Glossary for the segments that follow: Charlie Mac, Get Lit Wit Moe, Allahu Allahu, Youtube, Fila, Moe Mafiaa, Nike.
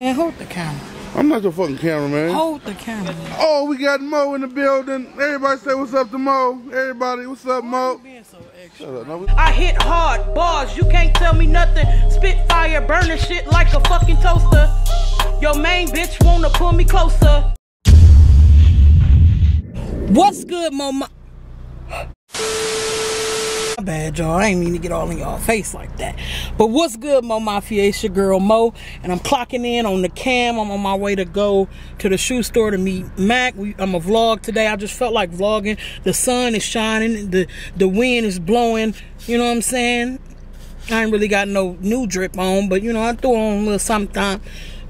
And hold the camera. I'm not the fucking camera, man. Hold the camera. Oh, we got Moe in the building. Everybody say what's up to Moe. Everybody, what's up, Moe? I hit hard bars. You can't tell me nothing. Spitfire, burning shit like a fucking toaster. Your main bitch wanna pull me closer. What's good, Moe? My bad, y'all. I ain't mean to get all in y'all face like that. But what's good, Moe Mafiaa? It's your girl Moe, and I'm clocking in on the cam. I'm on my way to go to the shoe store to meet Mac. I'm a vlog today. I just felt like vlogging. The sun is shining. The wind is blowing. You know what I'm saying? I ain't really got no new drip on, but you know I threw on a little sometime.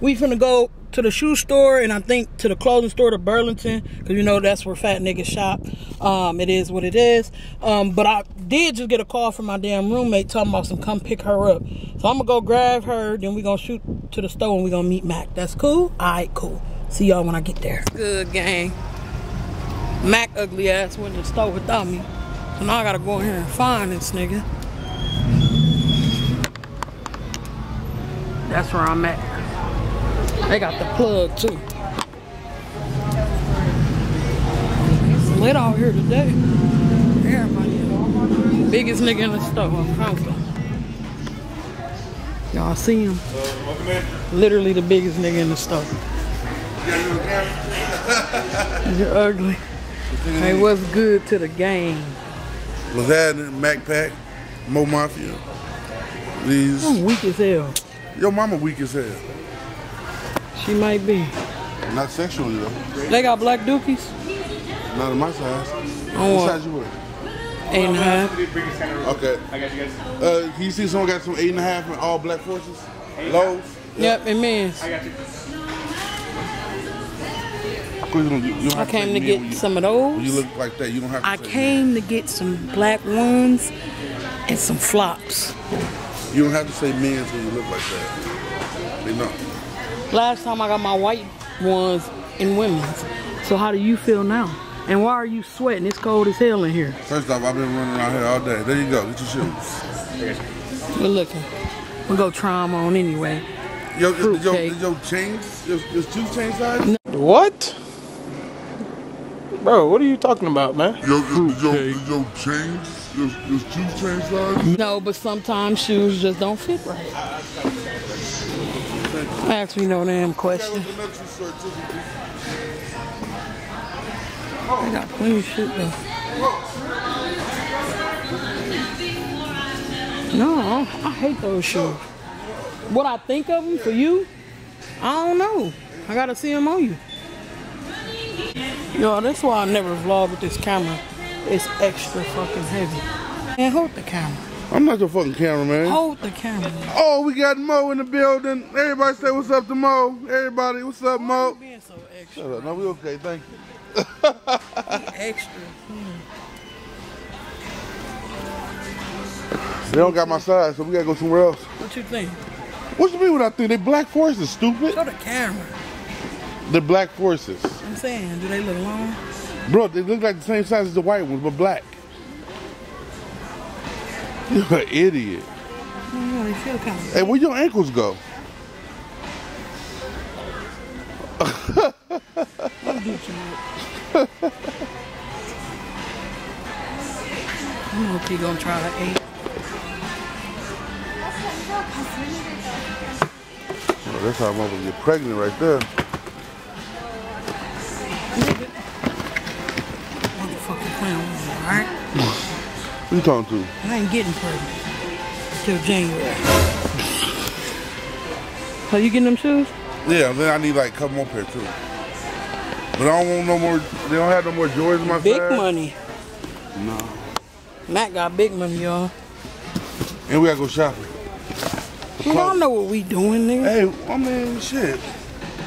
We finna go to the shoe store, and I think to the clothing store to Burlington, because you know that's where fat niggas shop. It is what it is. But I did just get a call from my damn roommate talking about some come pick her up. So I'm gonna go grab her, then we gonna shoot to the store and we gonna meet Mac. That's cool? Alright, cool. See y'all when I get there. Good gang. Mac ugly ass went to the store without me. So now I gotta go in here and find this nigga. That's where I'm at. They got the plug too. It's lit out here today. Everybody, biggest nigga in the store. Y'all see him? Literally the biggest nigga in the store. You're ugly. Hey, what's good to the gang? What's happening, Mac Pack, Moe Mafiaa? These. I'm weak as hell. Your mama weak as hell. She might be. Not sexually though. They got black dookies? Not in my size. Oh, what size you wear? 8.5. Okay. I got you guys. You see someone got some 8.5 and all black forces? Lows? Yep, and men's. I got you. I came to get some of those. You look like that. You don't have to. I came to get some black ones and some flops. You don't have to say men's when you look like that. They know. Last time I got my white ones in women's. So how do you feel now? And why are you sweating? It's cold as hell in here. First off, I've been running around here all day. There you go. Get your shoes. We're looking. We'll go try them on anyway. Yo, is your chains? Is two chain size? No. What? Bro, what are you talking about, man? Yo, chains? Is two chain size? No, but sometimes shoes just don't fit right. Ask me no damn question. I got plenty of shit though. No, I hate those shoes. What I think of them for you, I don't know. I gotta see them on you. Yo, that's why I never vlog with this camera. It's extra fucking heavy. And hold the camera. I'm not your fucking camera, man. Hold the camera. Oh, we got Moe in the building. Everybody say what's up to Moe. Everybody, what's up, Moe? You being so extra? Shut up. No, we okay. Thank you. Extra. They don't got my size, so we gotta go somewhere else. What you think? What you mean what I think? They black forces, stupid. Show the camera. The black forces. I'm saying, do they look long? Bro, they look like the same size as the white ones, but black. You're an idiot. Oh, they feel kind of. Hey, where your ankles go? I hope he's gonna try to eat. Oh, that's how I'm gonna get pregnant right there. Motherfucking clown, alright? Who you talking to? I ain't getting pregnant till January. So you getting them shoes? Yeah, then I need like a couple more pair too. But I don't want no more. They don't have no more Jordans in my size. Big money. No. Matt got big money, y'all. And we gotta go shopping. You don't know what we doing, nigga. Hey, I mean, shit.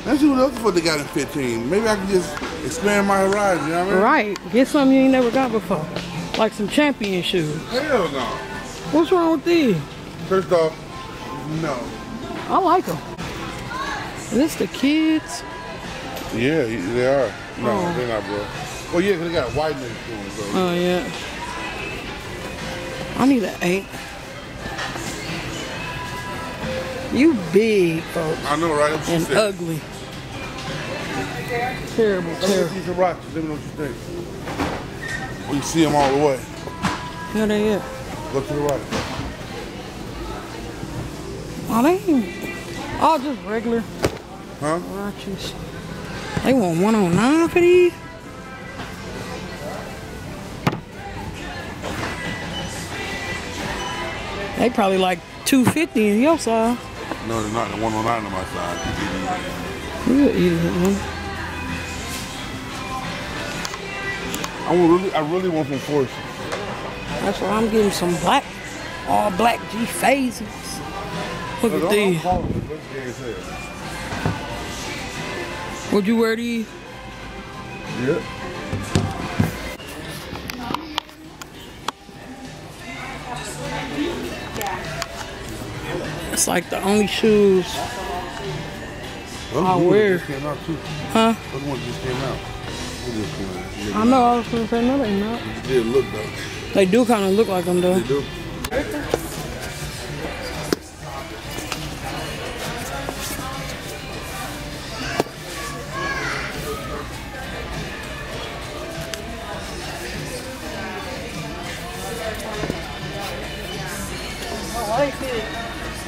Let's see what else for they got in 15. Maybe I can just expand my horizon. You know what I mean? Right. Get something you ain't never got before. Like some Champion shoes. Hell no. What's wrong with these? First off, no. I like them. Is this the kids? Yeah, they are. No, oh. They're not, bro. Oh yeah, cause they got widening shoes though. Oh yeah. I need an 8. You big, folks. I know, right? And ugly. Terrible, terrible. These are rocks. Let me know what you think. We can see them all the way. There they are. Look to the right. Oh, they ain't all just regular. Huh? Roaches. They want 109 for these. They probably like 250 in your side. No, they're not. The 109 on my side. We'll eat it, man. I really want some forces. That's why I'm getting some black, all black G phases. Look at these. Would you wear these? Yep. It's like the only shoes I wear. Huh? Those ones just came out. I know, I was going to say no, they not. They look though. They do kind of look like them though. They do.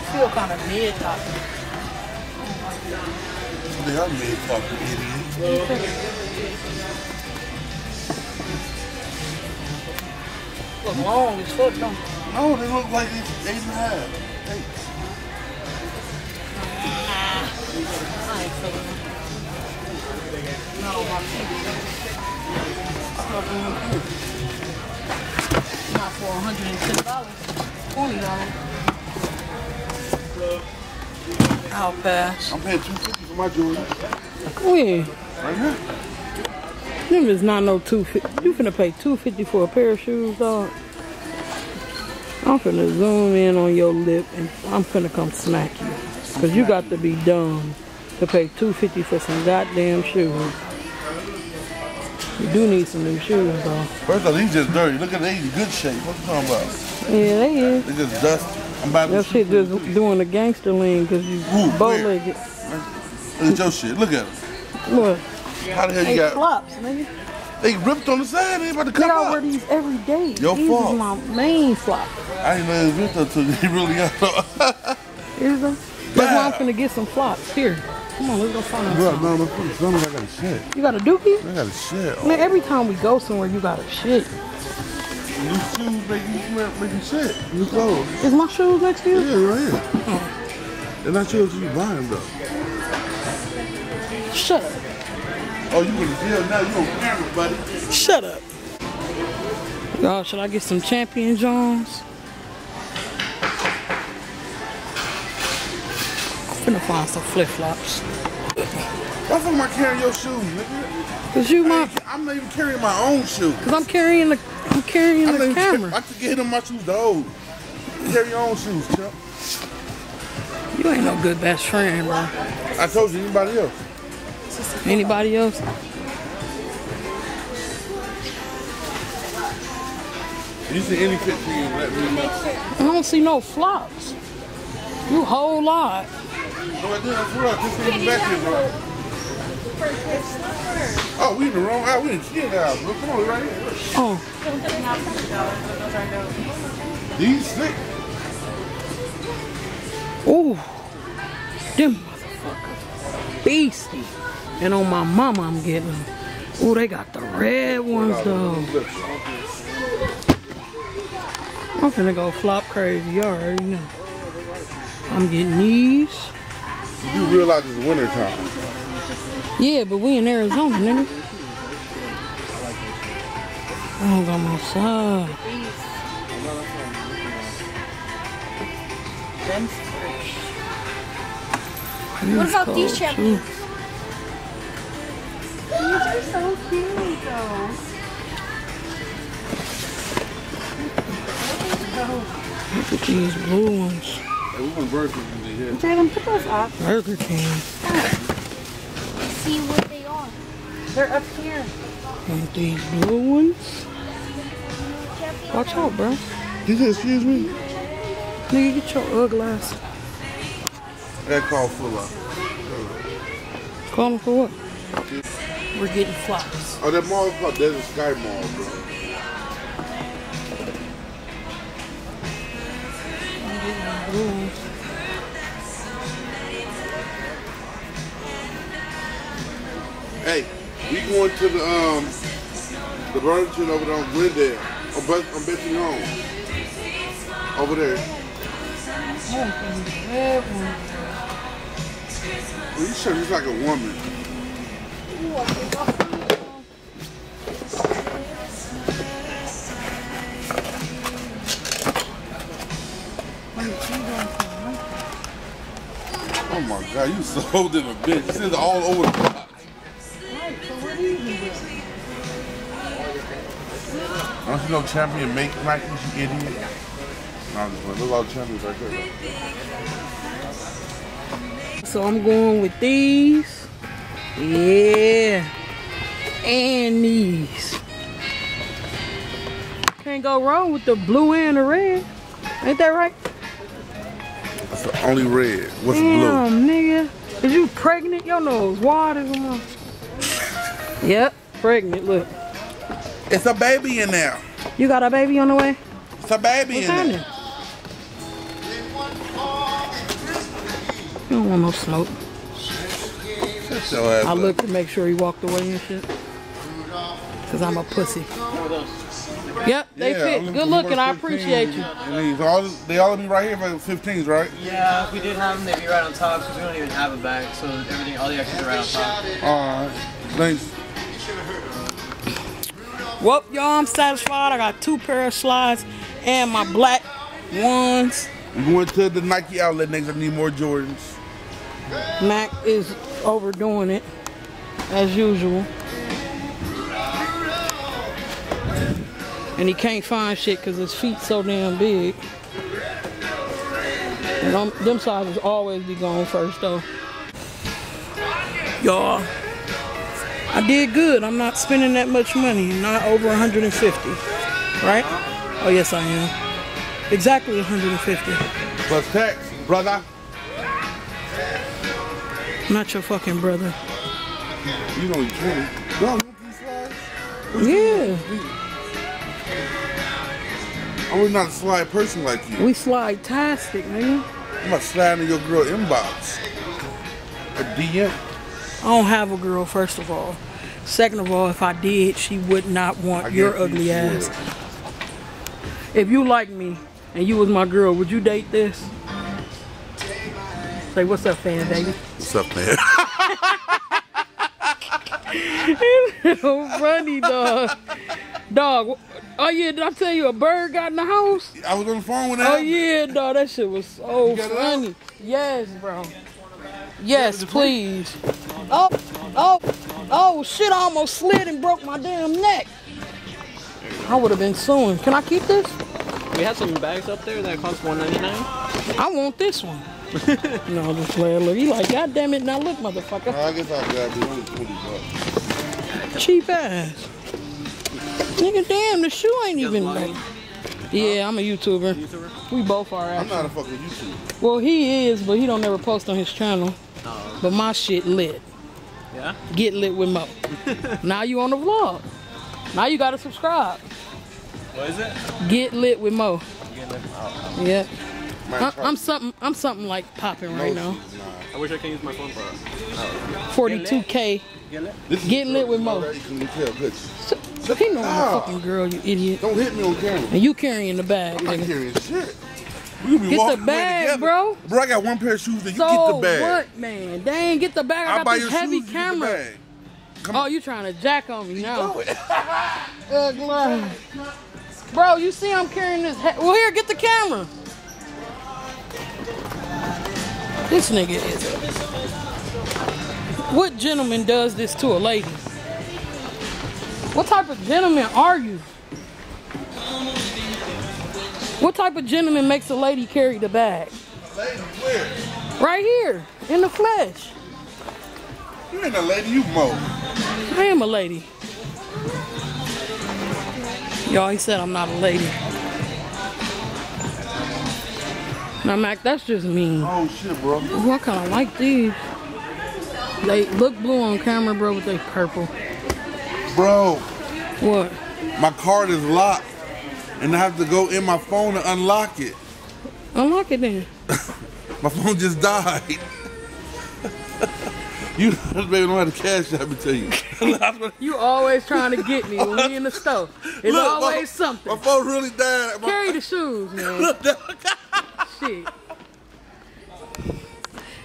Still kind of mid-top. They are mid-top, you idiot. Look long as fuck, don't they? No, they look like it's 8.5. I ain't feeling them. No, my feet. Not for $110. $20. How fast? I'm paying $250 for my jewelry. Where? Right here. Them is not no $250. You finna pay $250 for a pair of shoes, dog. I'm finna zoom in on your lip and I'm finna come smack you. Cause you got to be dumb to pay $250 for some goddamn shoes. You do need some new shoes, dog. First of all, these just dirty. Look at these in good shape. What you talking about? Yeah, they is. They just dusty. That shit just doing the gangster lean because you bow-legged. Look at your shit. Look at it. Look. How the hell you got flops, nigga. They ripped on the side. They about to come out. I wear these every day. Your these fault. Is my main flop. I didn't know it was ripped up until they really got them. Is them? That's why I'm finna get some flops. Here. Come on, let's go find out. I got a shit. You got a dookie? I got a shit. Man, every time we go somewhere, you got a shit. Your shoes make you shit. Your clothes. Is my shoes next to you? Yeah, right here. Oh. They're not yours, you buy them though. Shut up. Oh, you in the jail now? You on camera, buddy. Shut up. Y'all, should I get some Champion Johns? I'm finna find some flip-flops. Why the fuck am I carrying your shoes, nigga? Cause you my... I'm not even carrying my own shoes. Cause I'm carrying the camera. I could get him my shoes to hold. Carry your own shoes, Chuck. You ain't no good best friend, bro. I told you, anybody else? Anybody else? You see any picture you let me know? I don't see no flops. You whole lot. Oh, we in the wrong house. We in the kid house. Look, come on, we right here. Look. Oh. These sick. Oh, them motherfuckers beastie. And on my mama, I'm getting them. Oh, they got the red ones though. I'm finna go flop crazy. You already know. I'm getting these. You realize it's winter time. Yeah, but we in Arizona, nigga. I don't got my side. What about these chaps? These are so cute, though. Look at these blue ones. We want Burger King here. Dragon, put those off. Burger King. See what they are. They're up here. And these blue ones. Watch out, bro. You said, excuse me? Nigga, get your ugly ass. That's called fula. Call them for what? We're getting flops. Oh, that mall is called Desert Sky Mall, bro. Hey, we going to the burger joint over there on Glendale. I'm betting home. Over there. Well, you sure he's like a woman. Oh my god, you so holding a bitch. This is all over the place. Don't you know Champion make Nike, you idiot? No, I'm just playing. There's a lot of Champions right there. So I'm going with these. Yeah. And these. Can't go wrong with the blue and the red. Ain't that right? That's the only red. What's damn, blue? Damn, nigga. Is you pregnant? Your nose water. Yep, pregnant. Look. It's a baby in there. You got a baby on the way? It's a baby in there. You don't want no smoke. I look to make sure he walked away and shit. Cause I'm a pussy. Yep, they fit. Good looking. I appreciate you. And they all be right here for 15s, right? Yeah, if we did have them, they'd be right on top. Cause we don't even have a bag, so everything, all the extras are right on top. All right, thanks. Well, y'all, I'm satisfied. I got 2 pair of slides and my black ones. I'm going to the Nike outlet next. I need more Jordans. Mac is overdoing it, as usual. And he can't find shit because his feet's so damn big. And them sizes always be gone first, though. Y'all. I did good. I'm not spending that much money. Not over 150, right? Oh yes, I am. Exactly 150. Plus tax, brother. I'm not your fucking brother. You know you can't. Yeah. I was not a slide person like you. We slide-tastic, nigga. I'm not sliding your girl inbox. A DM. I don't have a girl, first of all. Second of all, if I did, she would not want your ugly ass. If you like me and you was my girl, would you date this? Say, what's up, fan, baby? What's up, man? It's so funny, dog. Dog, oh yeah, did I tell you a bird got in the house? I was on the phone when that happened. Yeah, dog, that shit was so funny. Yes, bro. Yes, please. Oh, shit, I almost slid and broke my damn neck. I would have been suing. Can I keep this? We have some bags up there that cost $1.99. I want this one. No, just playing. Look, he like, God damn it. Now look, motherfucker. I guess I grabbed it. $20. Cheap ass. Nigga, damn, the shoe ain't even like. Yeah, I'm a YouTuber. We both are, actually. I'm not a fucking YouTuber. Well, he is, but he don't ever post on his channel. But my shit lit. Yeah? Get Lit With Moe. Now you on the vlog. Now you gotta subscribe. What is it? Get Lit With Moe. Get Lit With Moe. Yeah. I'm something like popping right now. I wish I could use my phone for us. 42K. Get Lit With Moe. He know I'm a fucking girl, you idiot. Don't hit me on camera. And you carrying the bag, nigga. I'm not carrying shit. We be get the bag, bro. Bro, I got 1 pair of shoes that you so get the bag. So what, man? Dang, get the bag. I got this heavy shoes, camera. You get the bag. Oh, you trying to jack on me now. Bro, you see I'm carrying this. Well, here, get the camera. This nigga is. What gentleman does this to a lady? What type of gentleman are you? What type of gentleman makes a lady carry the bag? Lady where? Right here, in the flesh. You ain't a lady, you Moe. I am a lady. Y'all, he said I'm not a lady. Now, Mac, that's just mean. Oh, shit, bro. Ooh, I kind of like these. They look blue on camera, bro, but they purple. Bro. What? My card is locked, and I have to go in my phone to unlock it. Unlock it then. My phone just died. You baby don't have to cash out me to you. You always trying to get me when we in the store. It's look, always my, something. My phone really died. Carry the shoes, man. Look, shit.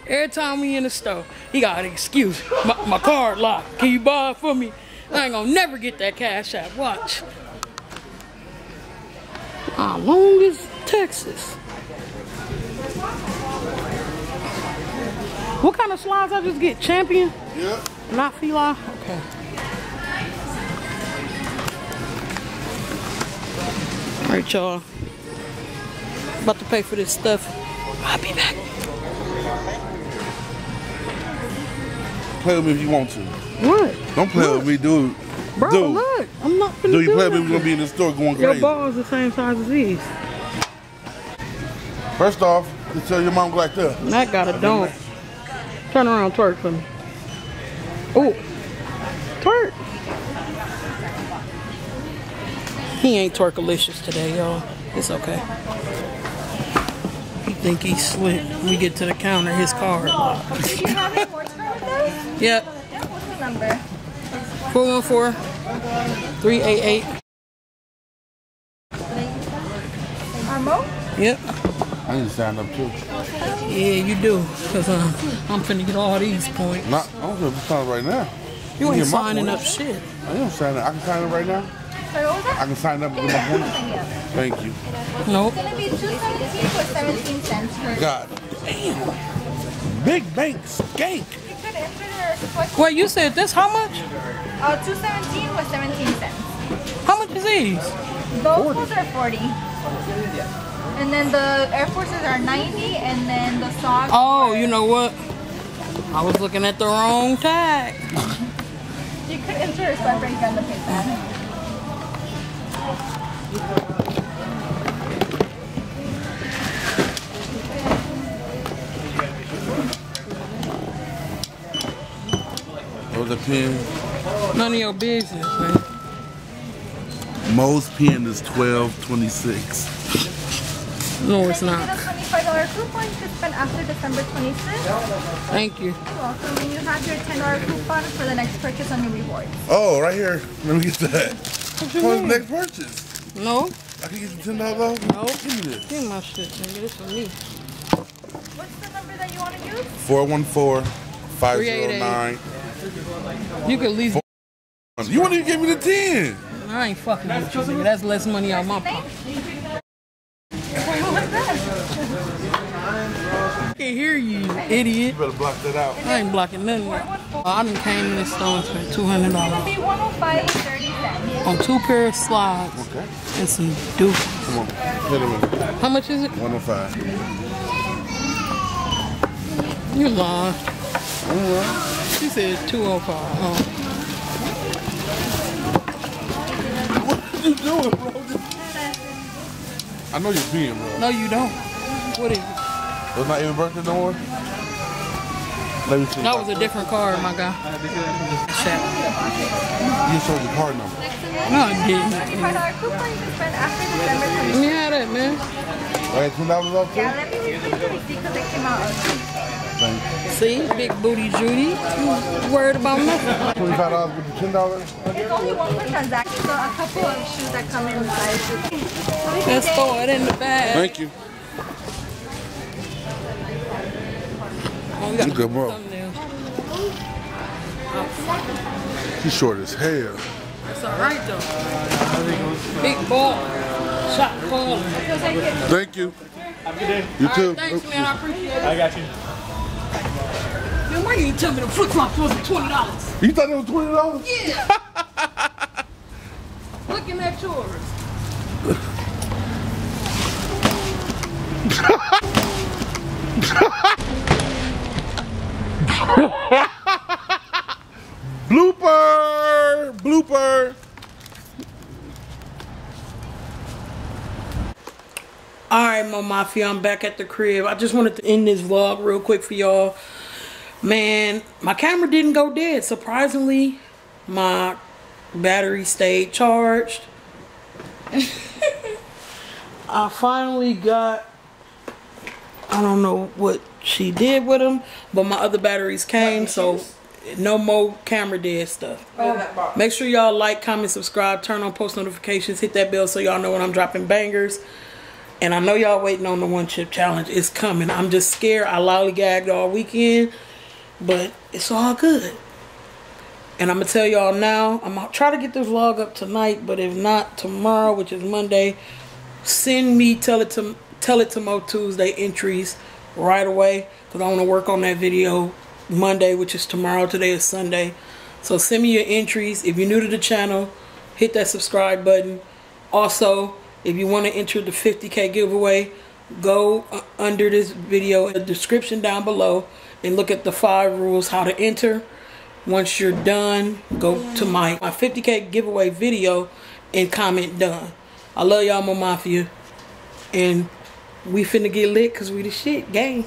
Every time we in the store, he got an excuse. My card locked. Can you borrow it for me? I ain't gonna never get that cash out. Watch. How long is Texas? What kind of slides I just get? Champion? Yeah. Not Fila? Okay. Alright, y'all. About to pay for this stuff. I'll be back. Play with me if you want to. What? Don't play look. With me, dude. Bro, dude. Look. I'm not finna do you play with me, we're gonna be in the store going crazy. Your ball's the same size as these. First off, you tell your mom go like that. Mac got a dome. Turn around, twerk for me. Oh, twerk. He ain't twerkalicious today, y'all. It's okay. You think he's slick. We get to the counter, his card. Did you have a sports card with? Yep. What's the number? 414-388. Armo? Yep. I need to sign up too. Yeah, you do. Because I'm finna get all these points. Nah, I don't have to sign right now. You ain't signing up shit. I am signing up. I can sign up right now. Sorry, what was that? I can sign up with my points. Thank you. Nope. It's going to be $2.17 for $0.17 per. God damn. Big bank skank. Wait, you said this how much? $2.17 was $0.17. How much is these? Those ones are 40. And then the Air Forces are 90, and then the socks. Oh, you know what? I was looking at the wrong tag. You could enter a sweat break on the pay pad. Those are pins. None of your business, man. Moe's pin is $12.26. No, it's not. $25 coupon to spend after December 26th. Thank you. You're welcome. And you have your $10 coupon for the next purchase on your rewards. Oh, right here. Let me get that. What you mean? The next purchase? No. I can get you $10 off? No. Give me this. Give me my shit, nigga. This for me. What's the number that you want to use? 414-509. You can at least. You wouldn't even give me the 10. I ain't fucking with you, nigga. That's less money out my pocket. I can't hear you, idiot. You better block that out. I ain't blocking nothing. I done came in this store and spent $200 on 2 pairs of slides, okay, and some dookies. Come on, hit him in. How much is it? 105. You lying. She said 205. Oh. What are you doing, bro? I know you're being, bro. No, you don't. What is it? It was not even birthday no more? Let me see. That was a different card, my guy. You showed your card number. No, I didn't. Let me have that, man. All right, $2 off, too? Yeah, let me repeat because they came out. Thanks. See, big booty Judy. You worried about nothing. $25 with the $10? It's only one per transaction, so a couple of shoes that come in size. Let's throw it in the bag. Thank you. You good, bro. He's short as hell. That's alright, though. Big ball. Shot ball. Thank you. Have a good day. You too. Right, thanks, man. I appreciate it. I got you. Man, why you tell me the flip flops wasn't $20? You thought it was $20? Yeah. Looking at yours. Blooper! Blooper! Alright, Mama. Mafiaa. I'm back at the crib. I just wanted to end this vlog real quick for y'all. Man, my camera didn't go dead. Surprisingly, my battery stayed charged. I finally got, I don't know what she did with them, but my other batteries came, so no more camera dead stuff. Make sure y'all like, comment, subscribe, turn on post notifications, hit that bell so y'all know when I'm dropping bangers. And I know y'all waiting on the one chip challenge. It's coming. I'm just scared. I lollygagged all weekend, but it's all good. And I'm going to tell y'all now, I'm going to try to get this vlog up tonight, but if not, tomorrow, which is Monday, send me Tell It To Moe Tuesday entries right away, because I want to work on that video Monday, which is tomorrow. Today is Sunday. So send me your entries. If you're new to the channel, hit that subscribe button. Also, if you want to enter the 50K giveaway, go under this video in the description down below and look at the 5 rules how to enter. Once you're done, go to my 50K giveaway video and comment done. I love y'all, Moe Mafiaa, and we finna get lit because we the shit, gang.